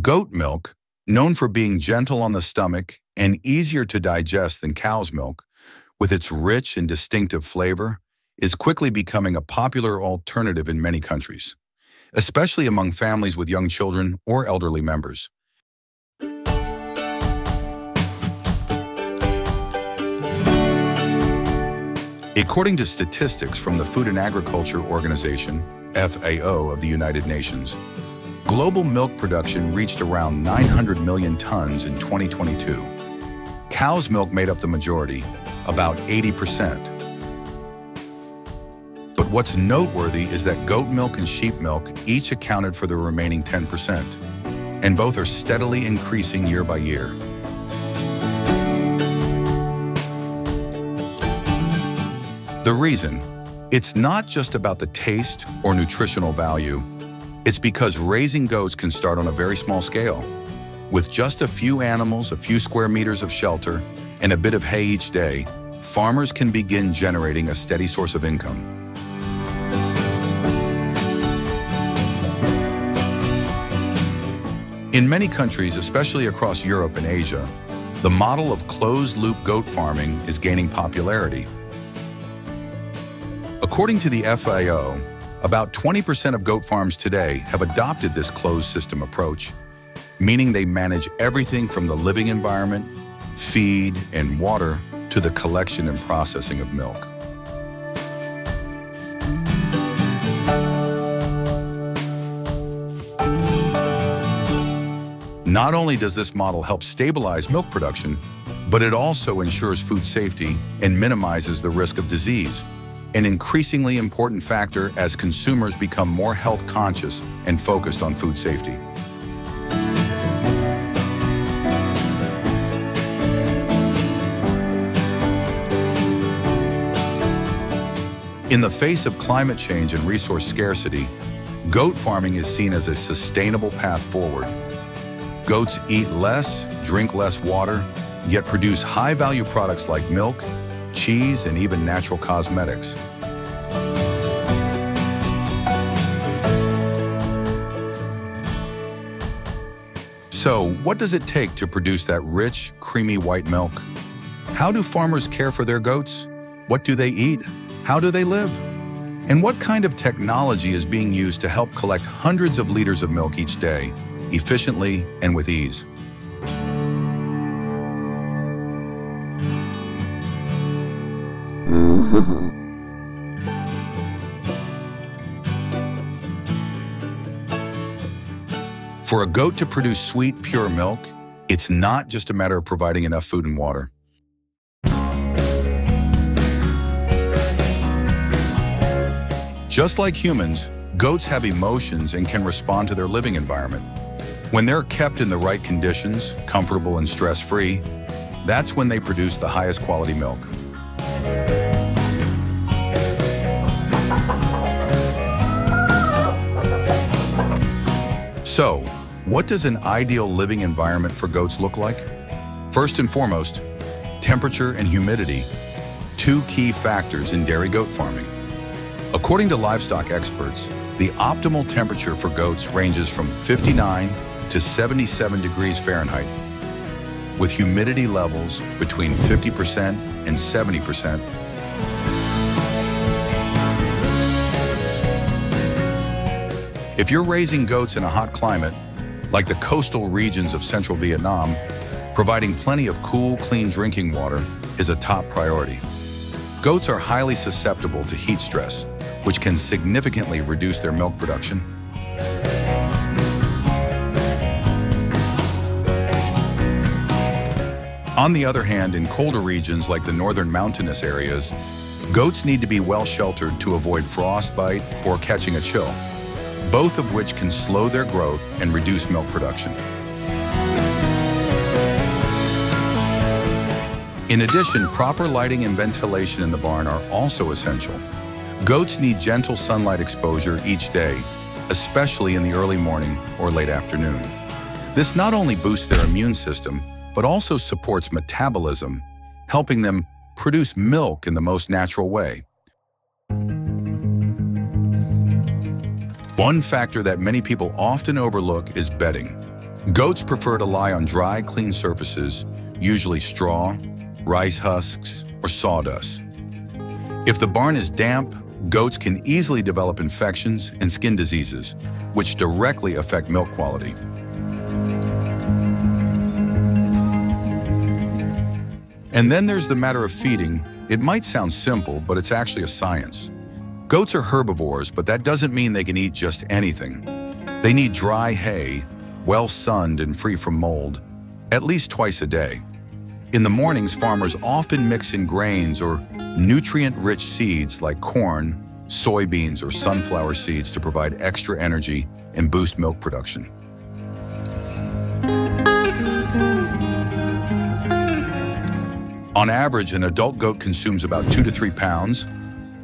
Goat milk, known for being gentle on the stomach and easier to digest than cow's milk, with its rich and distinctive flavor, is quickly becoming a popular alternative in many countries, especially among families with young children or elderly members. According to statistics from the Food and Agriculture Organization, FAO of the United Nations, global milk production reached around 900 million tons in 2022. Cow's milk made up the majority, about 80%. But what's noteworthy is that goat milk and sheep milk each accounted for the remaining 10%, and both are steadily increasing year by year. The reason? It's not just about the taste or nutritional value. It's because raising goats can start on a very small scale, with just a few animals, a few square meters of shelter, and a bit of hay each day. Farmers can begin generating a steady source of income. In many countries, especially across Europe and Asia, the model of closed-loop goat farming is gaining popularity. According to the FAO, about 20% of goat farms today have adopted this closed-system approach, meaning they manage everything from the living environment, feed and water, to the collection and processing of milk. Not only does this model help stabilize milk production, but it also ensures food safety and minimizes the risk of disease, an increasingly important factor as consumers become more health conscious and focused on food safety. In the face of climate change and resource scarcity, goat farming is seen as a sustainable path forward. Goats eat less, drink less water, yet produce high-value products like milk, cheese, and even natural cosmetics. So, what does it take to produce that rich, creamy white milk? How do farmers care for their goats? What do they eat? How do they live? And what kind of technology is being used to help collect hundreds of liters of milk each day, efficiently and with ease? For a goat to produce sweet, pure milk, it's not just a matter of providing enough food and water. Just like humans, goats have emotions and can respond to their living environment. When they're kept in the right conditions, comfortable and stress-free, that's when they produce the highest quality milk. So, what does an ideal living environment for goats look like? First and foremost, temperature and humidity, two key factors in dairy goat farming. According to livestock experts, the optimal temperature for goats ranges from 59 to 77 degrees Fahrenheit, with humidity levels between 50% and 70%. If you're raising goats in a hot climate, like the coastal regions of central Vietnam, providing plenty of cool, clean drinking water is a top priority. Goats are highly susceptible to heat stress, which can significantly reduce their milk production. On the other hand, in colder regions like the northern mountainous areas, goats need to be well sheltered to avoid frostbite or catching a chill, both of which can slow their growth and reduce milk production. In addition, proper lighting and ventilation in the barn are also essential. Goats need gentle sunlight exposure each day, especially in the early morning or late afternoon. This not only boosts their immune system, but also supports metabolism, helping them produce milk in the most natural way. One factor that many people often overlook is bedding. Goats prefer to lie on dry, clean surfaces, usually straw, rice husks, or sawdust. If the barn is damp, goats can easily develop infections and skin diseases, which directly affect milk quality. And then there's the matter of feeding. It might sound simple, but it's actually a science. Goats are herbivores, but that doesn't mean they can eat just anything. They need dry hay, well sunned and free from mold, at least twice a day. In the mornings, farmers often mix in grains or nutrient-rich seeds like corn, soybeans, or sunflower seeds to provide extra energy and boost milk production. On average, an adult goat consumes about 2 to 3 pounds,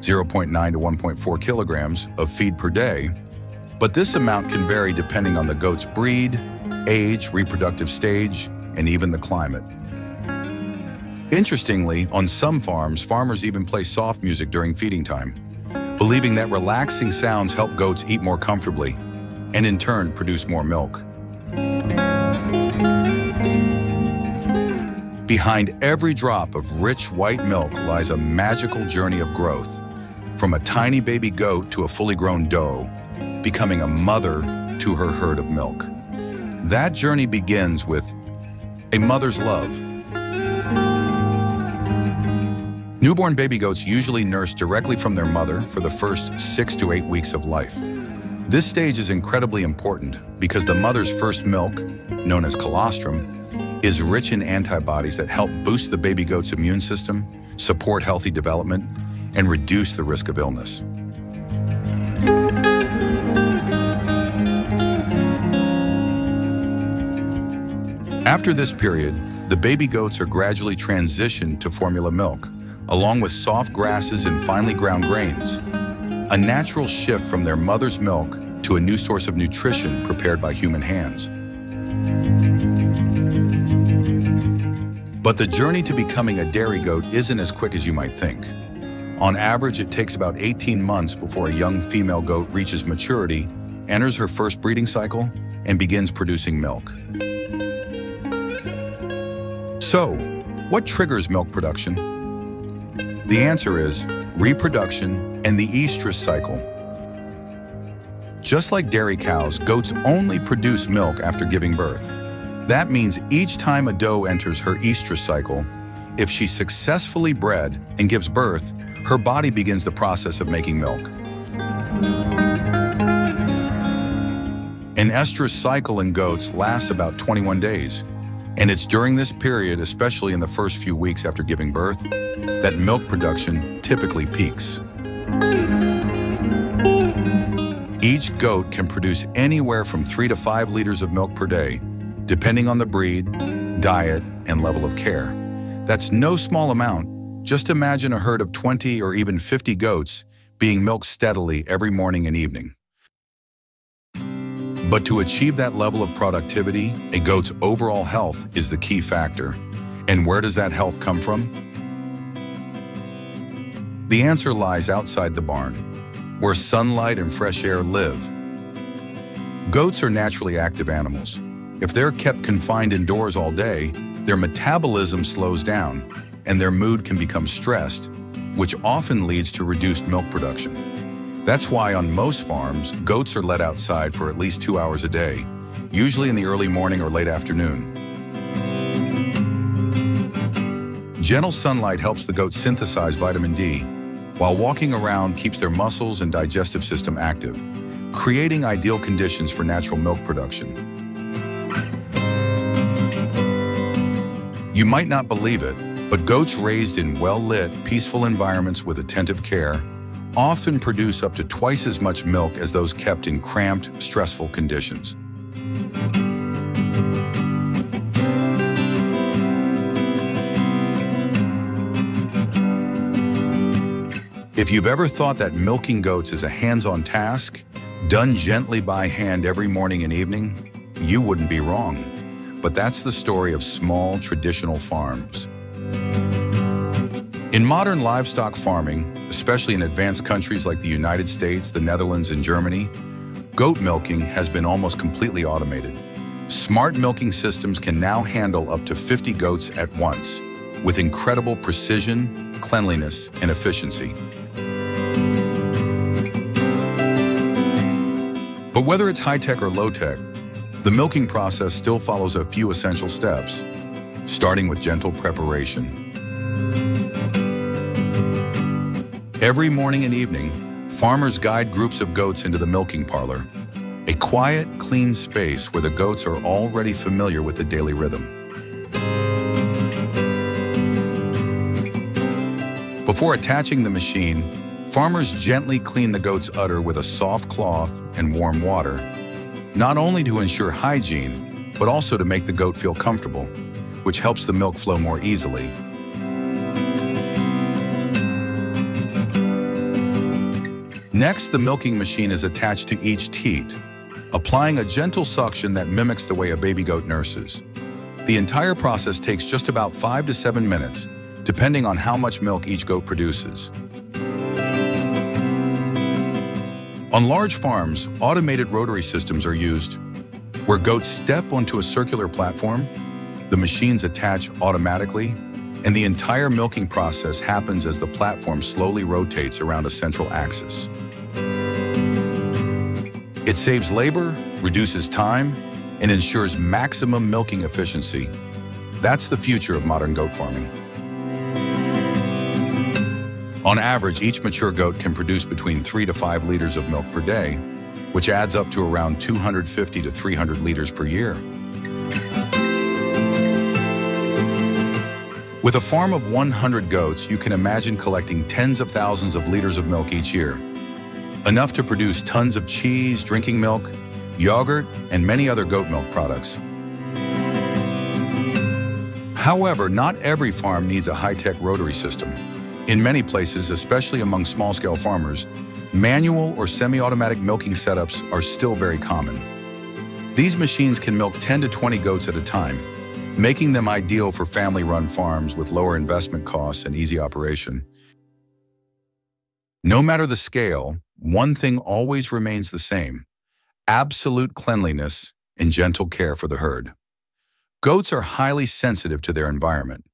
0.9 to 1.4 kilograms, of feed per day, but this amount can vary depending on the goat's breed, age, reproductive stage, and even the climate. Interestingly, on some farms, farmers even play soft music during feeding time, believing that relaxing sounds help goats eat more comfortably and in turn produce more milk. Behind every drop of rich white milk lies a magical journey of growth, from a tiny baby goat to a fully grown doe, becoming a mother to her herd of milk. That journey begins with a mother's love. Newborn baby goats usually nurse directly from their mother for the first 6 to 8 weeks of life. This stage is incredibly important because the mother's first milk, known as colostrum, is rich in antibodies that help boost the baby goat's immune system, support healthy development, and reduce the risk of illness. After this period, the baby goats are gradually transitioned to formula milk, along with soft grasses and finely ground grains, a natural shift from their mother's milk to a new source of nutrition prepared by human hands. But the journey to becoming a dairy goat isn't as quick as you might think. On average, it takes about 18 months before a young female goat reaches maturity, enters her first breeding cycle, and begins producing milk. So, what triggers milk production? The answer is reproduction and the estrus cycle. Just like dairy cows, goats only produce milk after giving birth. That means each time a doe enters her estrus cycle, if she successfully bred and gives birth, her body begins the process of making milk. An estrus cycle in goats lasts about 21 days, and it's during this period, especially in the first few weeks after giving birth, that milk production typically peaks. Each goat can produce anywhere from 3 to 5 liters of milk per day, depending on the breed, diet, and level of care. That's no small amount. Just imagine a herd of 20 or even 50 goats being milked steadily every morning and evening. But to achieve that level of productivity, a goat's overall health is the key factor. And where does that health come from? The answer lies outside the barn, where sunlight and fresh air live. Goats are naturally active animals. If they're kept confined indoors all day, their metabolism slows down and their mood can become stressed, which often leads to reduced milk production. That's why on most farms, goats are let outside for at least 2 hours a day, usually in the early morning or late afternoon. Gentle sunlight helps the goats synthesize vitamin D, while walking around keeps their muscles and digestive system active, creating ideal conditions for natural milk production. You might not believe it, but goats raised in well-lit, peaceful environments with attentive care often produce up to twice as much milk as those kept in cramped, stressful conditions. If you've ever thought that milking goats is a hands-on task, done gently by hand every morning and evening, you wouldn't be wrong. But that's the story of small, traditional farms. In modern livestock farming, especially in advanced countries like the United States, the Netherlands, and Germany, goat milking has been almost completely automated. Smart milking systems can now handle up to 50 goats at once, with incredible precision, cleanliness, and efficiency. But whether it's high-tech or low-tech, the milking process still follows a few essential steps, starting with gentle preparation. Every morning and evening, farmers guide groups of goats into the milking parlor, a quiet, clean space where the goats are already familiar with the daily rhythm. Before attaching the machine, farmers gently clean the goat's udder with a soft cloth and warm water, not only to ensure hygiene, but also to make the goat feel comfortable, which helps the milk flow more easily. Next, the milking machine is attached to each teat, applying a gentle suction that mimics the way a baby goat nurses. The entire process takes just about 5 to 7 minutes, depending on how much milk each goat produces. On large farms, automated rotary systems are used, where goats step onto a circular platform, the machines attach automatically, and the entire milking process happens as the platform slowly rotates around a central axis. It saves labor, reduces time, and ensures maximum milking efficiency. That's the future of modern goat farming. On average, each mature goat can produce between 3 to 5 liters of milk per day, which adds up to around 250 to 300 liters per year. With a farm of 100 goats, you can imagine collecting tens of thousands of liters of milk each year, enough to produce tons of cheese, drinking milk, yogurt, and many other goat milk products. However, not every farm needs a high-tech rotary system. In many places, especially among small-scale farmers, manual or semi-automatic milking setups are still very common. These machines can milk 10 to 20 goats at a time, making them ideal for family-run farms with lower investment costs and easy operation. No matter the scale, one thing always remains the same: absolute cleanliness and gentle care for the herd. Goats are highly sensitive to their environment.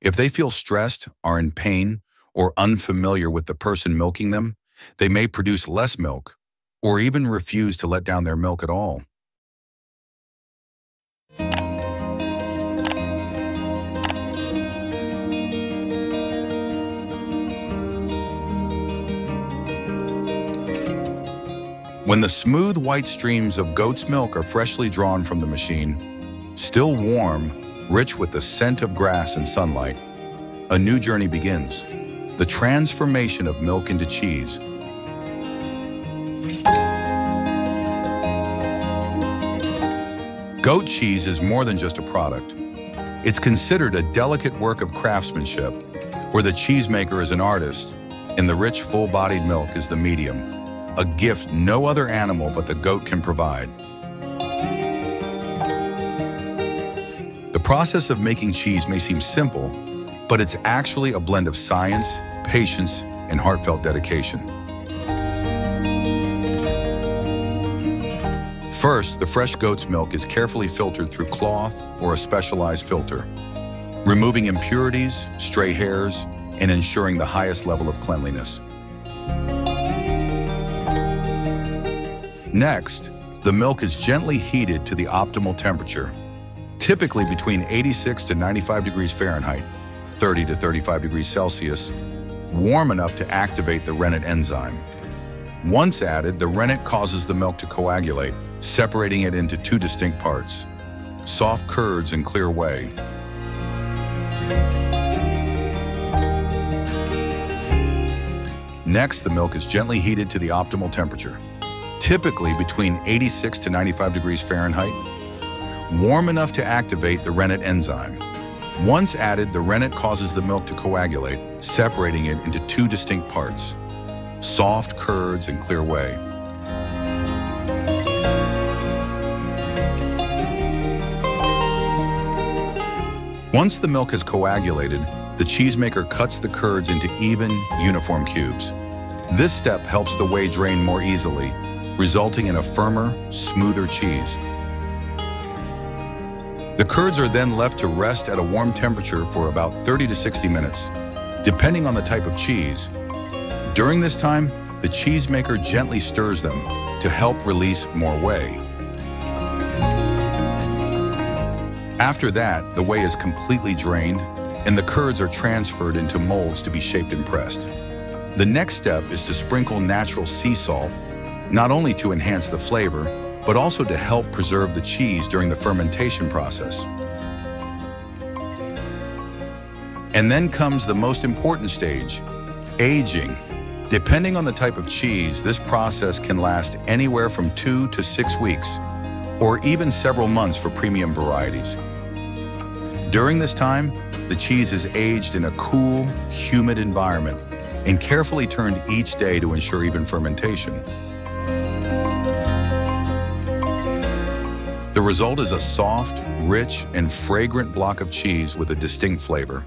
If they feel stressed, are in pain, or unfamiliar with the person milking them, they may produce less milk or even refuse to let down their milk at all. When the smooth white streams of goat's milk are freshly drawn from the machine, still warm, rich with the scent of grass and sunlight, a new journey begins. The transformation of milk into cheese. Goat cheese is more than just a product. It's considered a delicate work of craftsmanship, where the cheesemaker is an artist and the rich, full-bodied milk is the medium, a gift no other animal but the goat can provide. The process of making cheese may seem simple, but it's actually a blend of science, patience, and heartfelt dedication. First, the fresh goat's milk is carefully filtered through cloth or a specialized filter, removing impurities, stray hairs, and ensuring the highest level of cleanliness. Next, the milk is gently heated to the optimal temperature, typically between 86 to 95 degrees Fahrenheit, 30 to 35 degrees Celsius, warm enough to activate the rennet enzyme. Once added, the rennet causes the milk to coagulate, separating it into two distinct parts: soft curds and clear whey. Next, the milk is gently heated to the optimal temperature, typically between 86 to 95 degrees Fahrenheit, warm enough to activate the rennet enzyme. Once added, the rennet causes the milk to coagulate, separating it into two distinct parts: soft curds and clear whey. Once the milk has coagulated, the cheesemaker cuts the curds into even, uniform cubes. This step helps the whey drain more easily, resulting in a firmer, smoother cheese. The curds are then left to rest at a warm temperature for about 30 to 60 minutes, depending on the type of cheese. During this time, the cheesemaker gently stirs them to help release more whey. After that, the whey is completely drained and the curds are transferred into molds to be shaped and pressed. The next step is to sprinkle natural sea salt, not only to enhance the flavor, but also to help preserve the cheese during the fermentation process. And then comes the most important stage, aging. Depending on the type of cheese, this process can last anywhere from 2 to 6 weeks, or even several months for premium varieties. During this time, the cheese is aged in a cool, humid environment and carefully turned each day to ensure even fermentation. The result is a soft, rich, and fragrant block of cheese with a distinct flavor,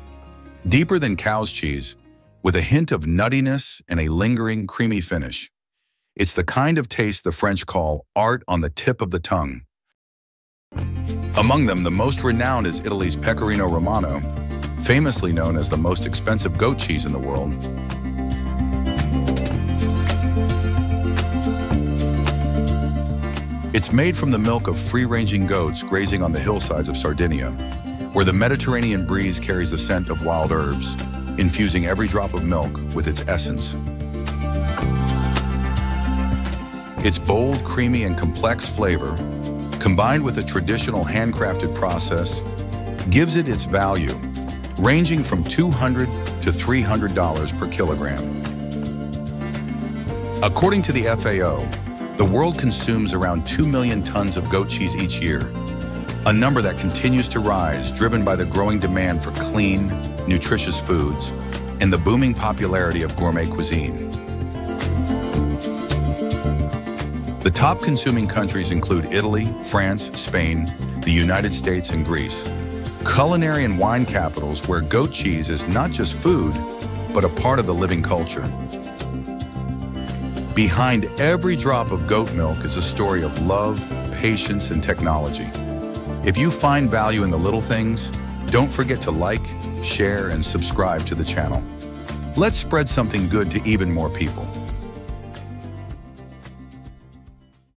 deeper than cow's cheese, with a hint of nuttiness and a lingering, creamy finish. It's the kind of taste the French call art on the tip of the tongue. Among them, the most renowned is Italy's Pecorino Romano, famously known as the most expensive goat cheese in the world. It's made from the milk of free-ranging goats grazing on the hillsides of Sardinia, where the Mediterranean breeze carries the scent of wild herbs, infusing every drop of milk with its essence. Its bold, creamy, and complex flavor, combined with a traditional handcrafted process, gives it its value, ranging from $200 to $300 per kilogram. According to the FAO, the world consumes around 2 million tons of goat cheese each year, a number that continues to rise, driven by the growing demand for clean, nutritious foods and the booming popularity of gourmet cuisine. The top consuming countries include Italy, France, Spain, the United States, and Greece, culinary and wine capitals where goat cheese is not just food, but a part of the living culture. Behind every drop of goat milk is a story of love, patience, and technology. If you find value in the little things, don't forget to like, share, and subscribe to the channel. Let's spread something good to even more people.